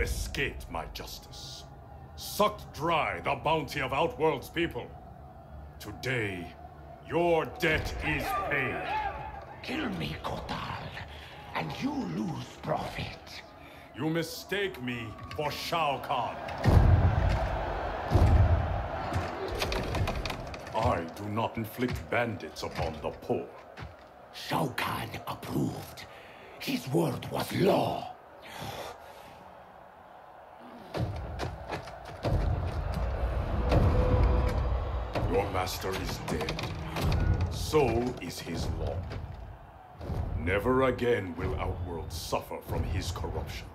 You escaped my justice, sucked dry the bounty of Outworld's people. Today, your debt is paid. Kill me, Kotal, and you lose profit. You mistake me for Shao Kahn. I do not inflict bandits upon the poor. Shao Kahn approved. His word was law. Your master is dead. So is his law. Never again will Outworld suffer from his corruption.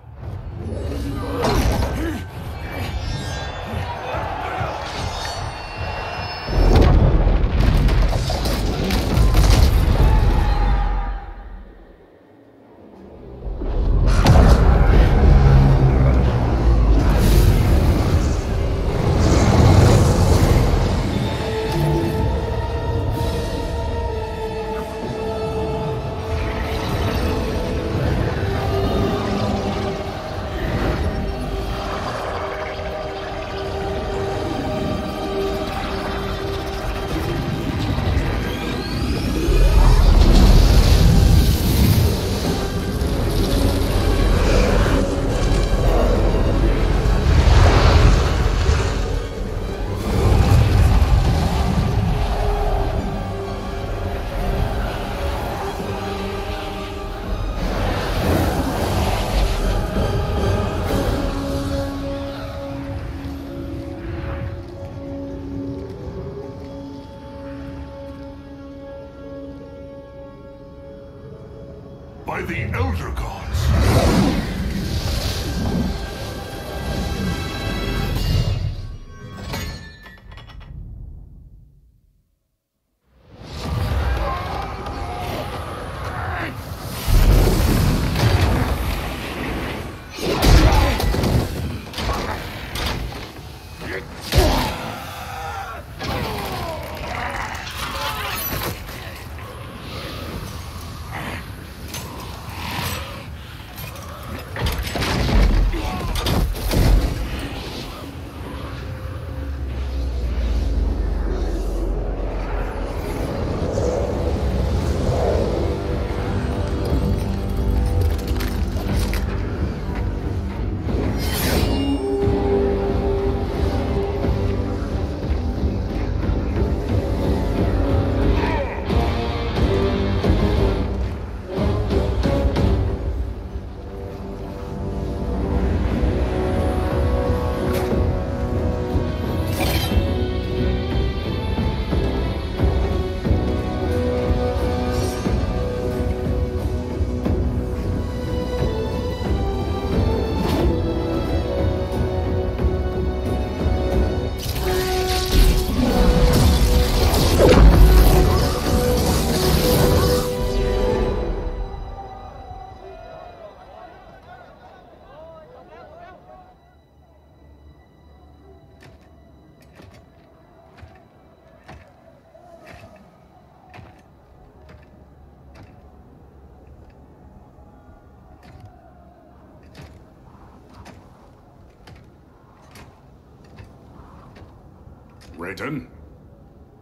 Raiden?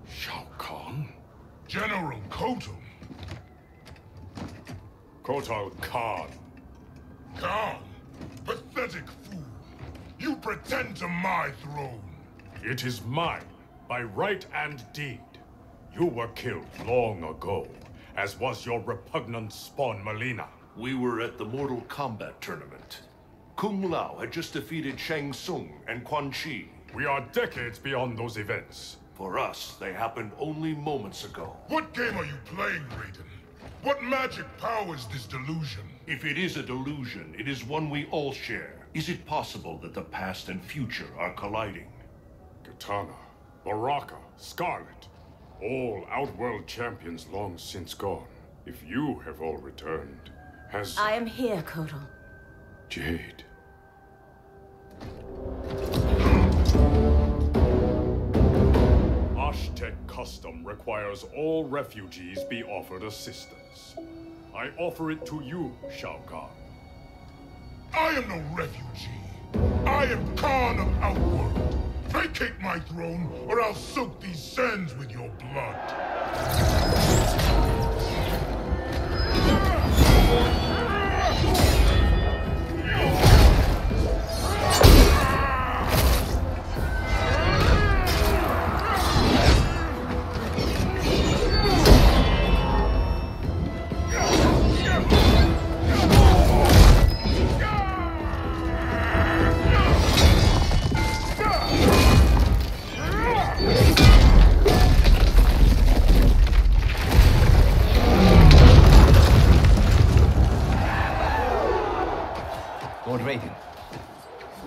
Shao Kahn? General Kotal? Kotal Khan. Khan? Pathetic fool. You pretend to my throne. It is mine, by right and deed. You were killed long ago, as was your repugnant spawn, Mileena. We were at the Mortal Kombat tournament. Kung Lao had just defeated Shang Tsung and Quan Chi. We are decades beyond those events. For us, they happened only moments ago. What game are you playing, Raiden? What magic powers this delusion? If it is a delusion, it is one we all share. Is it possible that the past and future are colliding? Kitana, Baraka, Scarlet, all Outworld champions long since gone. If you have all returned, has... I am here, Kotal. Jade. Oshtek custom requires all refugees be offered assistance. I offer it to you, Shao Kahn. I am no refugee. I am Khan of Outworld. Vacate my throne, or I'll soak these sands with your blood.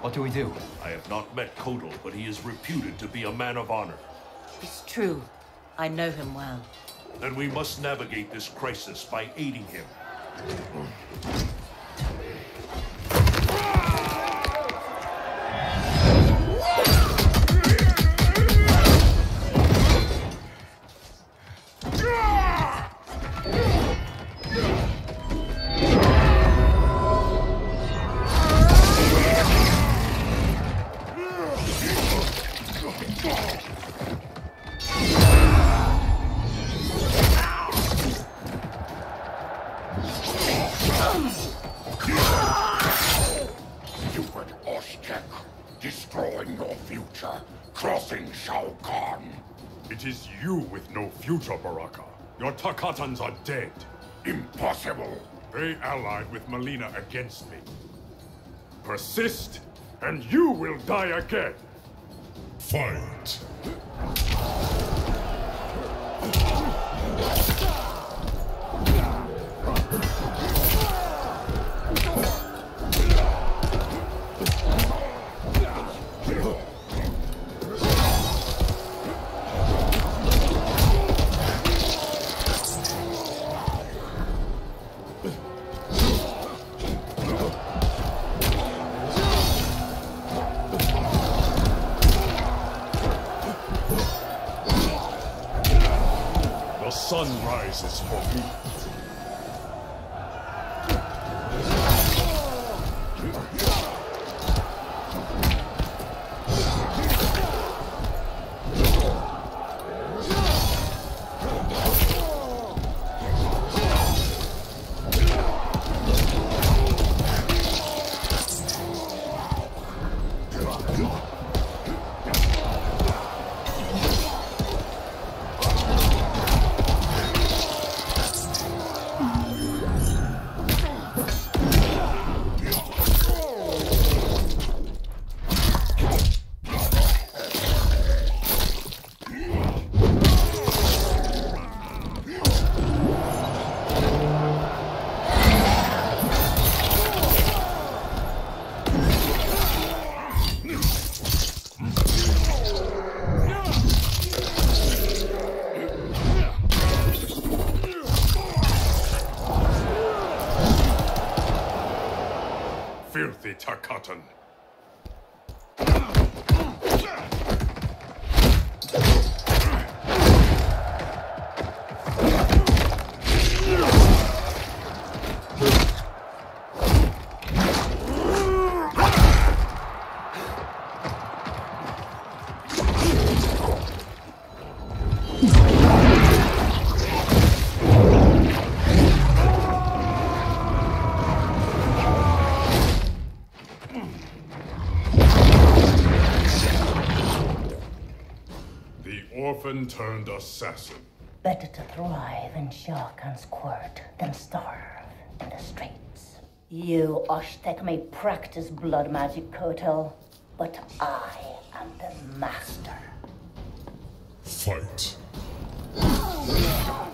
What do we do? I have not met Kotal, but he is reputed to be a man of honor. It's true. I know him well. Then we must navigate this crisis by aiding him. Future Baraka, your Takatans are dead. Impossible. They allied with Mileena against me. Persist, and you will die again. Fight. Rises for me. Takatan. Turned assassin. Better to thrive in Shao Kahn's court than starve in the streets. You, Oshtek, may practice blood magic, Kotal, but I am the master. Fight. Huh?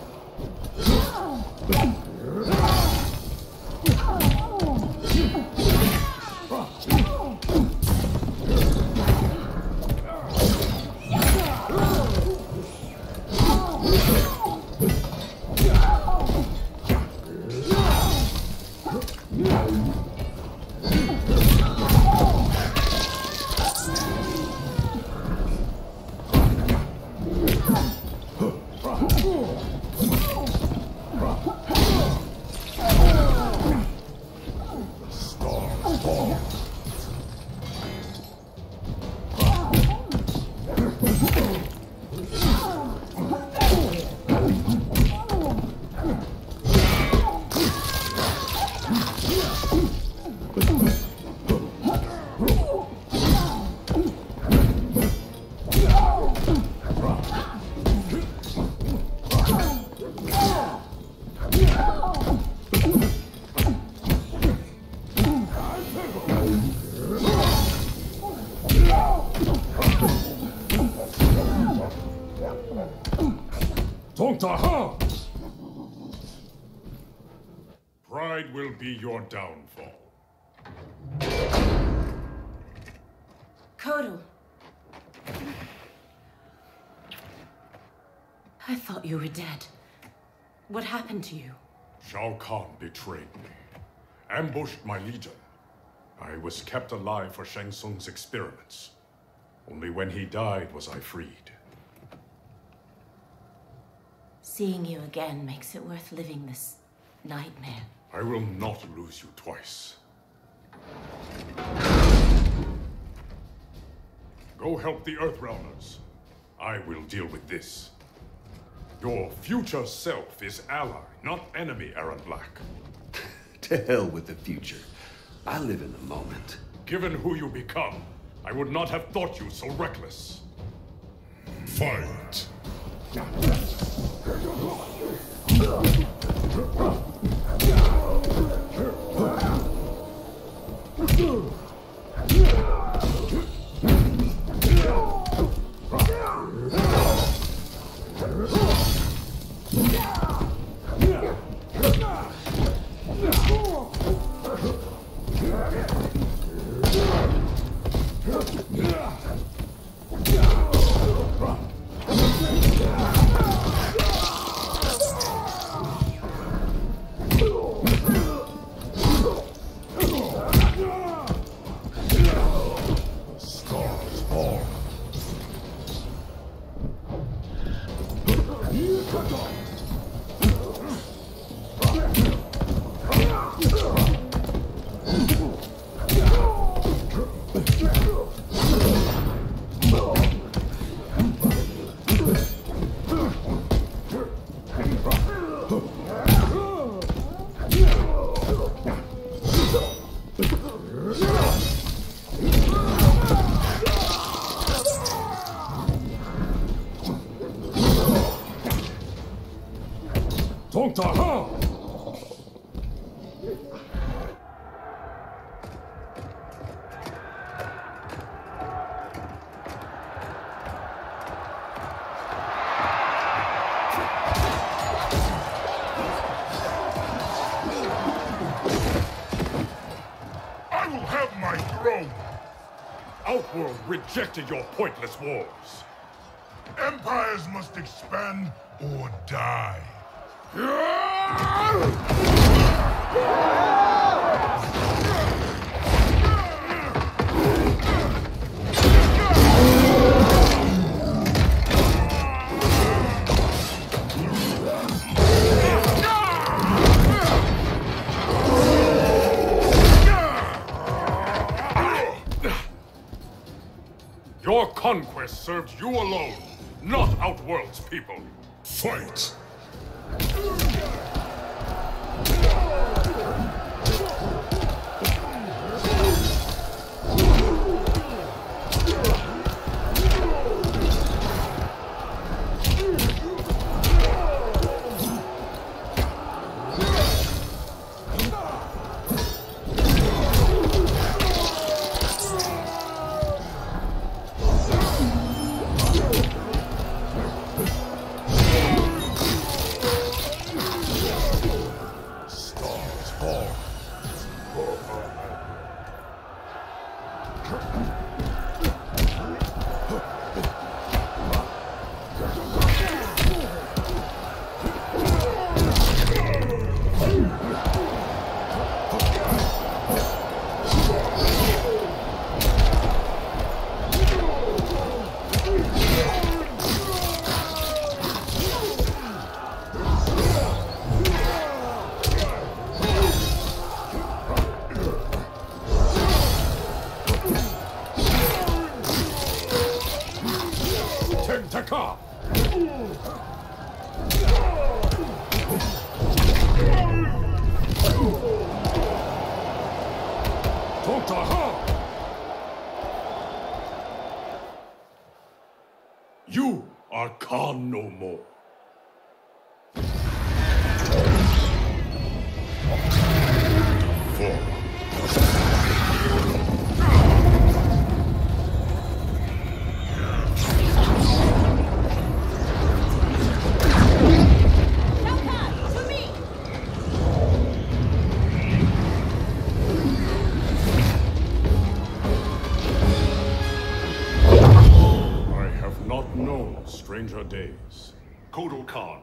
Pride will be your downfall. Kotal. I thought you were dead. What happened to you? Shao Kahn betrayed me, ambushed my legion. I was kept alive for Shang Tsung's experiments. Only when he died was I freed. Seeing you again makes it worth living this nightmare. I will not lose you twice. Go help the Earthrealmers. I will deal with this. Your future self is ally, not enemy, Erron Black. To hell with the future. I live in the moment. Given who you become, I would not have thought you so reckless. Fight! Rejected your pointless wars. Empires must expand or die. Your conquest served you alone, not Outworld's people. Fight! You are Khan no more. 100 days. Kotal Khan,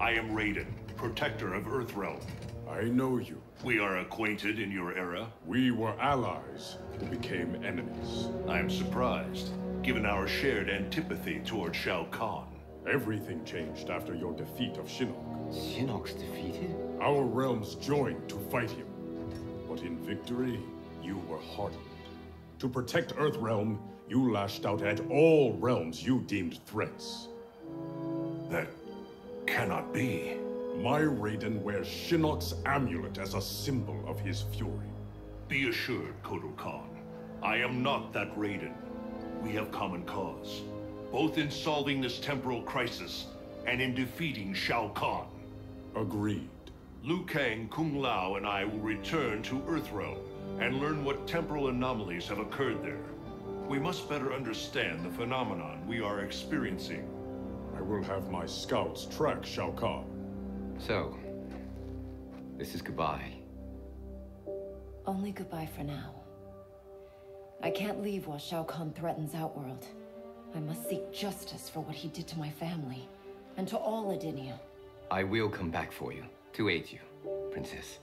I am Raiden, protector of Earthrealm. I know you. We are acquainted in your era. We were allies who became enemies. I am surprised, given our shared antipathy toward Shao Kahn. Everything changed after your defeat of Shinnok. Shinnok's defeated? Our realms joined to fight him. But in victory, you were hardened. To protect Earthrealm, you lashed out at all realms you deemed threats. That cannot be. My Raiden wears Shinnok's amulet as a symbol of his fury. Be assured, Kotal Khan, I am not that Raiden. We have common cause, both in solving this temporal crisis and in defeating Shao Kahn. Agreed. Liu Kang, Kung Lao, and I will return to Earthrealm and learn what temporal anomalies have occurred there. We must better understand the phenomenon we are experiencing. I will have my scouts track Shao Kahn. So, this is goodbye. Only goodbye for now. I can't leave while Shao Kahn threatens Outworld. I must seek justice for what he did to my family, and to all Adinia. I will come back for you, to aid you, Princess.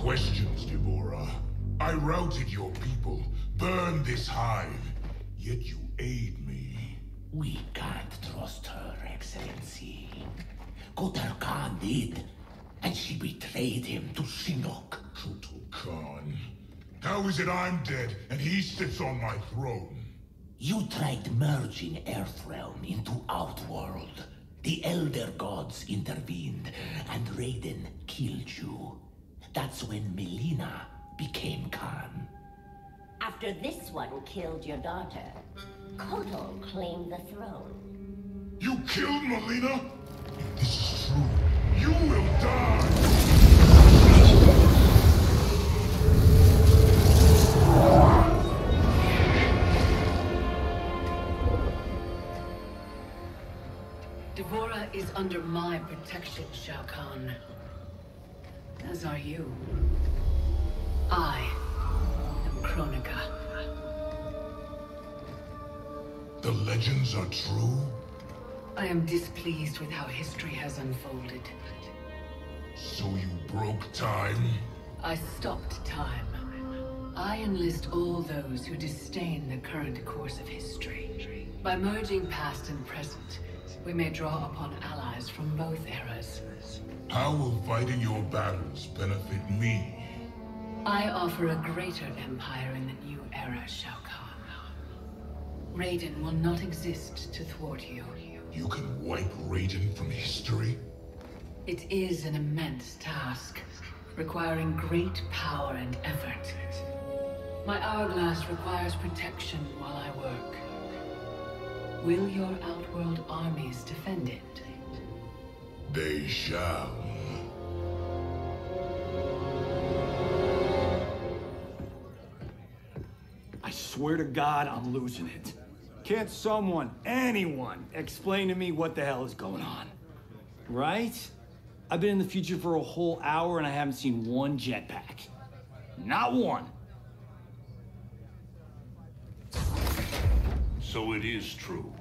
Questions, D'Vorah. I routed your people, burned this hive, yet you aid me. We can't trust her, Excellency. Kotal Khan did, and she betrayed him to Shinnok. Kotal Khan? How is it I'm dead and he sits on my throne? You tried merging Earthrealm into Outworld. The Elder Gods intervened, and Raiden killed you. That's when Mileena became Khan. After this one killed your daughter, Kotal claimed the throne. You killed Mileena? If this is true, you will die! D'Vorah is under my protection, Shao Kahn. As are you. I am Kronika. The legends are true? I am displeased with how history has unfolded. So you broke time? I stopped time. I enlist all those who disdain the current course of history. By merging past and present, we may draw upon allies from both eras. How will fighting your battles benefit me? I offer a greater empire in the new era, Shao Kahn. Raiden will not exist to thwart you. You can wipe Raiden from history? It is an immense task, requiring great power and effort. My hourglass requires protection while I work. Will your Outworld armies defend it? They shall. I swear to God, I'm losing it. Can't someone, anyone, explain to me what the hell is going on? Right? I've been in the future for a whole hour and I haven't seen one jetpack. Not one. So it is true.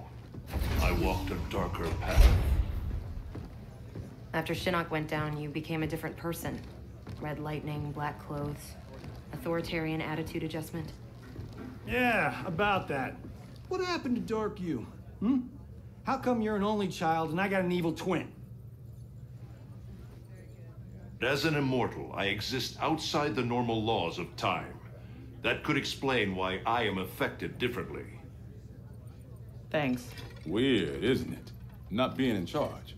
I walked a darker path. After Shinnok went down, you became a different person. Red lightning, black clothes, authoritarian attitude adjustment. Yeah, about that. What happened to Dark You? Hmm? How come you're an only child and I got an evil twin? As an immortal, I exist outside the normal laws of time. That could explain why I am affected differently. Thanks. Weird, isn't it? Not being in charge.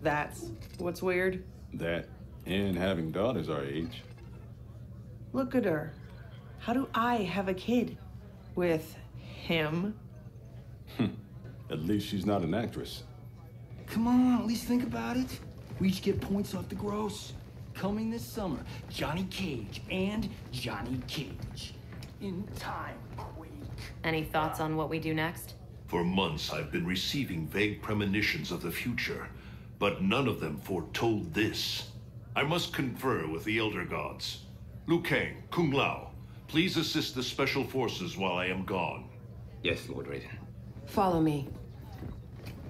That's what's weird? That and having daughters our age. Look at her. How do I have a kid? With him? At least she's not an actress. Come on, at least think about it. We each get points off the gross. Coming this summer, Johnny Cage and Johnny Cage. In time, Quake. Any thoughts on what we do next? For months I've been receiving vague premonitions of the future, but none of them foretold this. I must confer with the Elder Gods. Liu Kang, Kung Lao, please assist the Special Forces while I am gone. Yes, Lord Raiden. Follow me.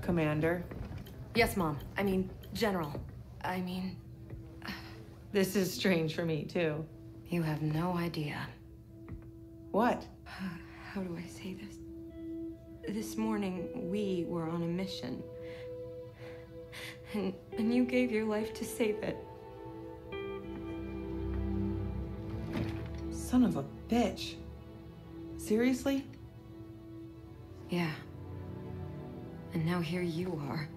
Commander? Yes, Mom. I mean, General. I mean... This is strange for me, too. You have no idea. What? How do I say this? This morning, we were on a mission. And you gave your life to save it. Son of a bitch. Seriously? Yeah. And now here you are.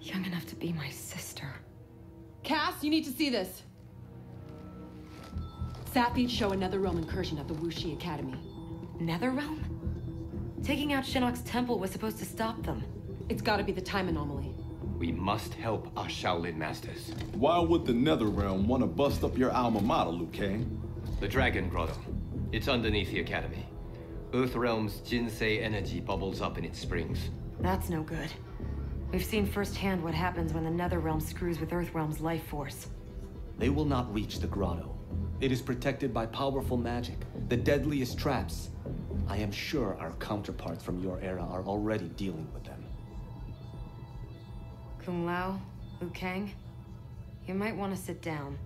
Young enough to be my sister. Cass, you need to see this. Sappies show another Netherrealm incursion at the Wuxi Academy. Netherrealm? Taking out Shinnok's temple was supposed to stop them. It's gotta be the time anomaly. We must help our Shaolin masters. Why would the Netherrealm want to bust up your alma mater, Liu Kang? The Dragon Grotto. It's underneath the Academy. Earthrealm's Jinsei energy bubbles up in its springs. That's no good. We've seen firsthand what happens when the Netherrealm screws with Earthrealm's life force. They will not reach the grotto. It is protected by powerful magic, the deadliest traps. I am sure our counterparts from your era are already dealing with them. Kung Lao, Liu Kang, you might want to sit down.